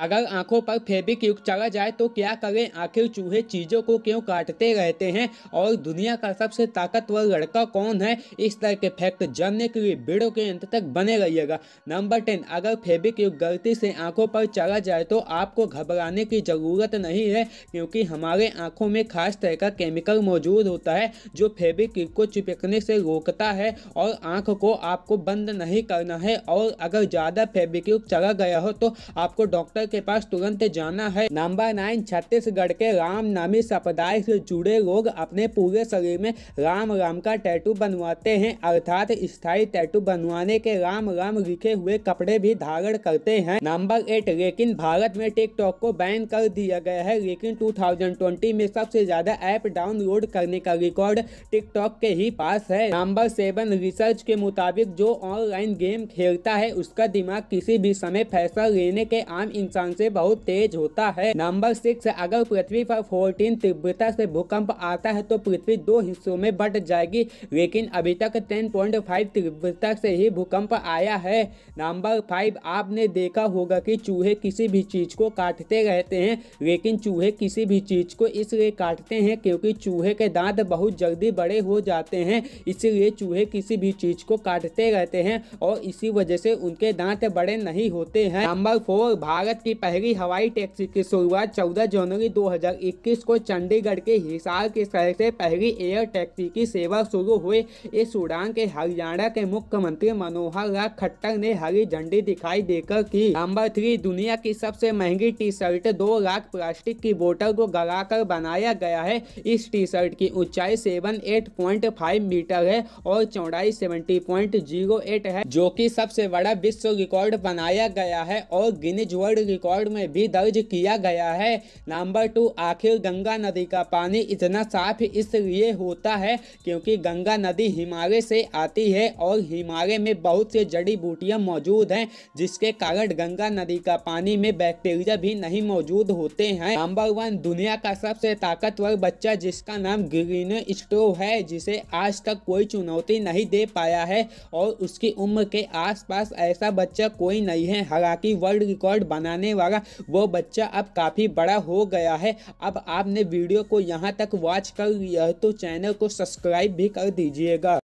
अगर आंखों पर फेविक्विक चला जाए तो क्या करें, आखिर चूहे चीज़ों को क्यों काटते रहते हैं और दुनिया का सबसे ताकतवर लड़का कौन है। इस तरह के फैक्ट जानने के लिए वीडियो के अंत तक बने रहिएगा। नंबर 10, अगर फेविक्विक गलती से आंखों पर चला जाए तो आपको घबराने की ज़रूरत नहीं है, क्योंकि हमारे आँखों में खास तरह का केमिकल मौजूद होता है जो फेविक्विक को चिपकने से रोकता है और आँख को आपको बंद नहीं करना है। और अगर ज़्यादा फेविक्विक चला गया हो तो आपको डॉक्टर के पास तुरंत जाना है। नंबर 9, छत्तीसगढ़ के राम नामी सपदाई से जुड़े लोग अपने पूरे शरीर में राम राम का टैटू बनवाते हैं, अर्थात स्थायी टैटू बनवाने के राम राम लिखे हुए कपड़े भी धारण करते हैं। नंबर 8, लेकिन भारत में टिकटॉक को बैन कर दिया गया है, लेकिन 2020 में सबसे ज्यादा ऐप डाउनलोड करने का रिकॉर्ड टिकटॉक के ही पास है। नंबर 7, रिसर्च के मुताबिक जो ऑनलाइन गेम खेलता है उसका दिमाग किसी भी समय फैसला लेने के आम इंसान से बहुत तेज होता है। नंबर 6, अगर पृथ्वी पर 14 तीव्रता से भूकंप आता है तो पृथ्वी 2 हिस्सों में बंट जाएगी, लेकिन अभी तक 10.5 तीव्रता से ही भूकंप आया है। नंबर 5, आपने देखा होगा कि चूहे किसी भी चीज को काटते रहते हैं, लेकिन चूहे किसी भी चीज को इसलिए काटते हैं क्योंकि चूहे के दांत बहुत जल्दी बड़े हो जाते हैं, इसीलिए चूहे किसी भी चीज को काटते रहते हैं और इसी वजह से उनके दांत बड़े नहीं होते हैं। नंबर 4, भारत की पहली हवाई टैक्सी की शुरुआत 14 जनवरी 2021 को चंडीगढ़ के हिसार के शहर से पहली एयर टैक्सी की सेवा शुरू हुई। इस उड़ान के हरियाणा के मुख्यमंत्री मनोहर लाल खट्टर ने हरी झंडी दिखाई देकर की। नंबर 3, दुनिया की सबसे महंगी टी शर्ट 2 लाख प्लास्टिक की बोतल को गलाकर बनाया गया है। इस टी शर्ट की ऊंचाई 7.8 मीटर है और चौड़ाई 70.08 है, जो की सबसे बड़ा विश्व रिकॉर्ड बनाया गया है और गिनेज वर्ल्ड रिकॉर्ड में भी दर्ज किया गया है। नंबर 2, आखिर गंगा नदी का पानी इतना साफ इसलिए होता है क्योंकि गंगा नदी हिमालय से आती है और हिमालय में बहुत से जड़ी बूटियां मौजूद हैं, जिसके कारण गंगा नदी का पानी में बैक्टीरिया भी नहीं मौजूद होते हैं। नंबर 1, दुनिया का सबसे ताकतवर बच्चा जिसका नाम ग्रीन स्टो है, जिसे आज तक कोई चुनौती नहीं दे पाया है और उसकी उम्र के आसपास ऐसा बच्चा कोई नहीं है। हालांकि वर्ल्ड रिकॉर्ड बनाने वाला वो बच्चा अब काफी बड़ा हो गया है। अब आपने वीडियो को यहाँ तक वॉच कर लिया है तो चैनल को सब्सक्राइब भी कर दीजिएगा।